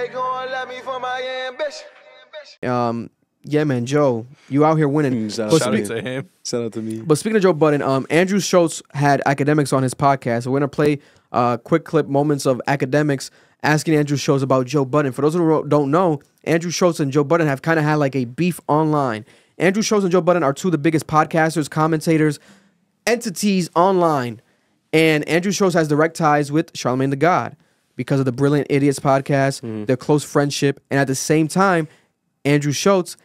they gonna love me for my ambition. Yeah, man, Joe, you out here winning. Shout out to him. Shout out to me. But speaking of Joe Budden, Andrew Schulz had Academics on his podcast. So we're gonna play quick clip moments of Academics asking Andrew Schulz about Joe Budden. For those who don't know, Andrew Schulz and Joe Budden have kind of had like a beef online. Andrew Schulz and Joe Budden are two of the biggest podcasters, commentators, entities online. And Andrew Schulz has direct ties with Charlamagne Tha God because of the Brilliant Idiots podcast, their close friendship. And at the same time, Andrew Schulz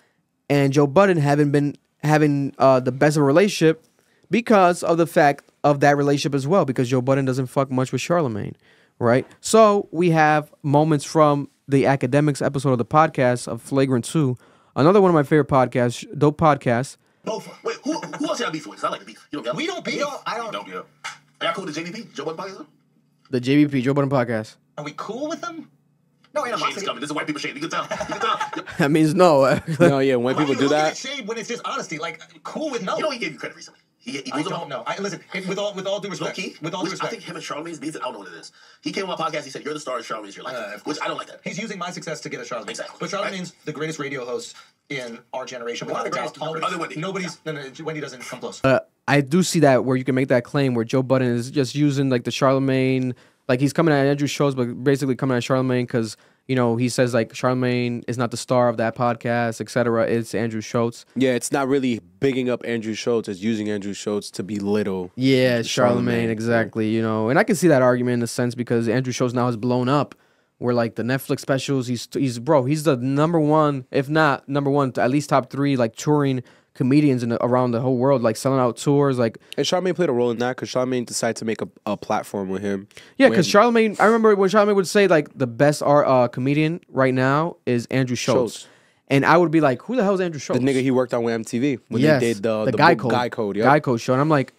and Joe Budden haven't been having the best of a relationship because of the fact of that relationship as well, because Joe Budden doesn't fuck much with Charlamagne, right? So we have moments from the Academics episode of the podcast of Flagrant 2, another one of my favorite podcasts, dope podcast. Wait, who else y'all beef with? Because I like the beef. You don't get. We don't beef. I don't. Yeah. Y'all cool with the JVP, Joe Budden podcast? The JVP, Joe Budden podcast. Are we cool with them? No, shade's coming. This is white people shade. You can tell. That means no. No, yeah. When people do that, shade when it's just honesty, like cool with no. You know, he gave you credit recently. I don't know. Listen, with all due respect, Loki, with all due respect, I think him and Charlamagne's beef. I don't know what it is. He came on my podcast. He said, "You're the star of Charlamagne's. You're like," which I don't like that. He's using my success to get at Charlamagne. Exactly. But Charlamagne's the greatest radio host in our generation. One of the greatest. Other Wendy. Nobody's. Yeah. No, Wendy doesn't come close. I do see that where you can make that claim where Joe Budden is just using like the Charlamagne. Like, he's coming at Andrew Schulz, but basically coming at Charlamagne because, you know, he says, like, Charlamagne is not the star of that podcast, etc. It's Andrew Schulz. Yeah, it's not really bigging up Andrew Schulz. It's using Andrew Schulz to belittle. Yeah, Charlamagne, exactly, you know. And I can see that argument in a sense because Andrew Schulz now has blown up. Where, like, the Netflix specials, he's the #1, if not #1, at least top 3, like, touring comedians around the whole world, like selling out tours, like. And Charlamagne played a role in that because Charlamagne decided to make a platform with him. Yeah, because Charlamagne, I remember when Charlamagne would say like the best comedian right now is Andrew Schulz, and I would be like, who the hell is Andrew Schulz? The nigga he worked on with MTV when they did the Guy Code, Guy Code show, and I'm like,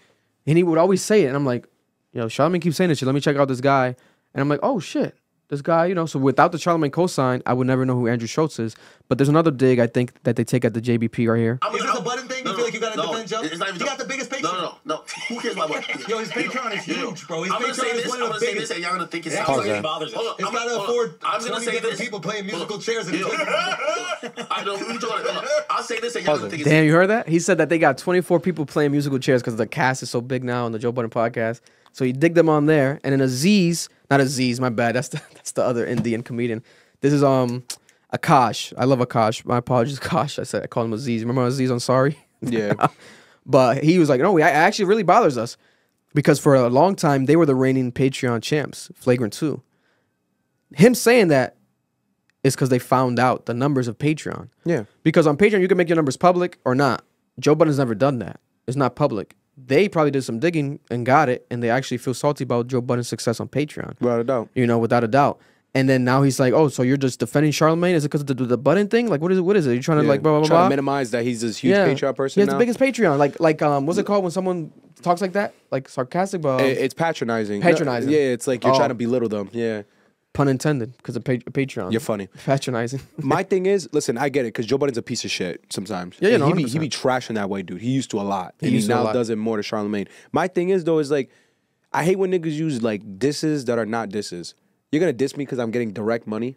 and he would always say it, and I'm like, you know, Charlamagne keeps saying this shit. Let me check out this guy, and I'm like, oh shit. This guy, you know, so without the Charlamagne cosign, I would never know who Andrew Schulz is. But there's another dig, I think, that they take at the JBP right here. Is this a Budden thing? You feel like you got to defend Joe? You got the biggest Patreon. No. Who cares about Budden? Yo, his Patreon is huge, bro. His Patreon is one of the biggest. I'm going to say this, and y'all going to think it sounds like it bothers us. It's got to afford 20 different people playing musical chairs. I'll say this, and y'all going to think it's... Damn, you heard that? He said that they got 24 people playing musical chairs because the cast is so big now on the Joe Budden podcast. So you dig them on there, and then Aziz, not Aziz, my bad. That's the other Indian comedian. This is Akash. I love Akash. My apologies, Akash. I called him Aziz. Remember Aziz Ansari? Yeah. But he was like, no, it actually really bothers us because for a long time they were the reigning Patreon champs, Flagrant 2. Him saying that is because they found out the numbers of Patreon. Yeah. Because on Patreon you can make your numbers public or not. Joe Budden's never done that. It's not public. They probably did some digging and got it, and they actually feel salty about Joe Budden's success on Patreon. Without a doubt. You know, without a doubt. And then now he's like, oh, so you're just defending Charlamagne? Is it because of the Budden thing? Like, what is it? You're trying to, like, blah, blah, blah? Trying to minimize that he's this huge Patreon person now? He's the biggest Patreon. Like, what's it called when someone talks like that? Like, sarcastic, but... It's patronizing. Patronizing. No, yeah, it's like you're trying to belittle them. Yeah. Pun intended, because of Patreon. You're funny. Patronizing. My thing is, listen, I get it, because Joe Budden's a piece of shit sometimes. Yeah, yeah, no, he be trashing that way, dude. He used to a lot. And he now does it more to Charlamagne. My thing is, though, is like, I hate when niggas use, like, disses that are not disses. You're going to diss me because I'm getting direct money?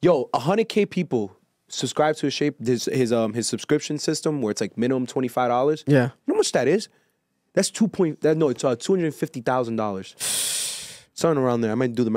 Yo, 100K people subscribe to his subscription system where it's, like, minimum $25. Yeah. You know how much that is? That's $250,000. Starting around there. I might have done the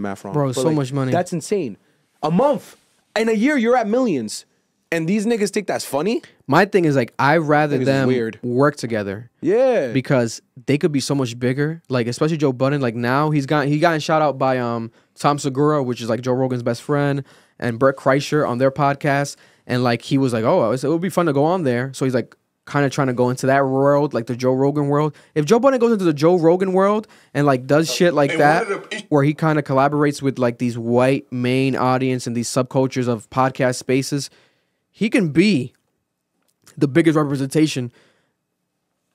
math wrong. Bro, so like, much money. That's insane. A month. In a year, you're at millions. And these niggas think that's funny? My thing is, like, I'd rather them work together. Yeah. Because they could be so much bigger. Like, especially Joe Budden. Like, now he got shout out by Tom Segura, which is, like, Joe Rogan's best friend, and Brett Kreischer on their podcast. And, like, he was like, oh, it would be fun to go on there. So he's, like, kind of trying to go into that world, like the Joe Rogan world. If Joe Budden goes into the Joe Rogan world and like does shit like that, where he kind of collaborates with like these white main audience and these subcultures of podcast spaces, he can be the biggest representation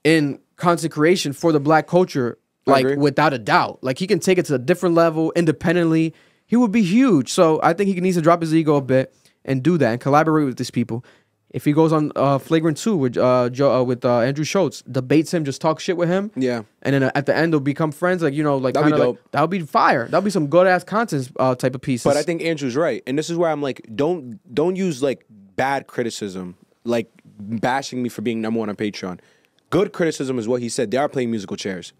in content creation for the black culture, like without a doubt. Like he can take it to a different level independently. He would be huge. So I think he needs to drop his ego a bit and do that and collaborate with these people. If he goes on Flagrant 2 with Andrew Schulz, debates him, just talk shit with him. Yeah. And then at the end, they'll become friends. Like, you know, like, that'd be dope. Like, that'll be fire. That'll be some good-ass content type of pieces. But I think Andrew's right. And this is where I'm like, don't use, like, bad criticism, like bashing me for being #1 on Patreon. Good criticism is what he said. They are playing musical chairs.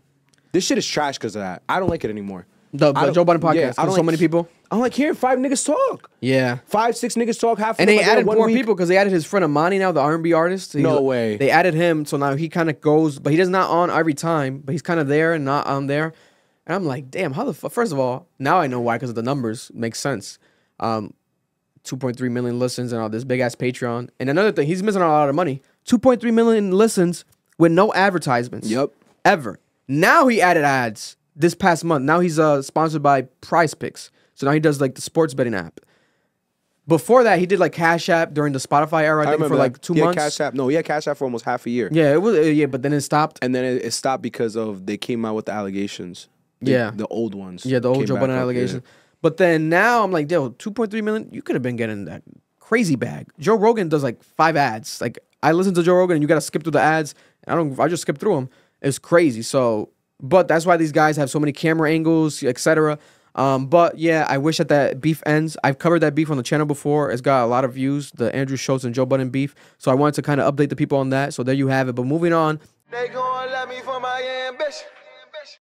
This shit is trash because of that. I don't like it anymore. The Joe Budden podcast. Yeah, I don't like, so many people. I don't like hearing 5 niggas talk. Yeah. 5, 6 niggas talk. Half and they added more people because they added his friend Imani now, the R&B artist. No way. They added him, so now he kind of goes, but he does not on every time, but he's kind of there and not on there. And I'm like, damn, how the fuck? First of all, now I know why, because of the numbers. Makes sense. 2.3 million listens and all this big-ass Patreon. And another thing, he's missing out on a lot of money. 2.3 million listens with no advertisements. Yep. Ever. Now he added ads this past month. Now he's sponsored by Prize Picks. So now he does, like, the sports betting app. Before that, he did, like, Cash App during the Spotify era, I think, for, like, two months. Cash App. No, he had Cash App for almost half a year. Yeah, it was. Yeah, but then it stopped. And then it stopped because of they came out with the allegations. Yeah. The old ones. Yeah, the old Joe Budden allegations. Yeah. But then now I'm like, yo, 2.3 million, you could have been getting that crazy bag. Joe Rogan does, like, 5 ads. Like, I listen to Joe Rogan, and you got to skip through the ads. I just skip through them. It's crazy. So, but that's why these guys have so many camera angles, etc. But yeah, I wish that beef ends. I've covered that beef on the channel before. It's got a lot of views, the Andrew Schulz and Joe Budden beef. So I wanted to kind of update the people on that. So there you have it. But moving on. They gonna love me for my ambition.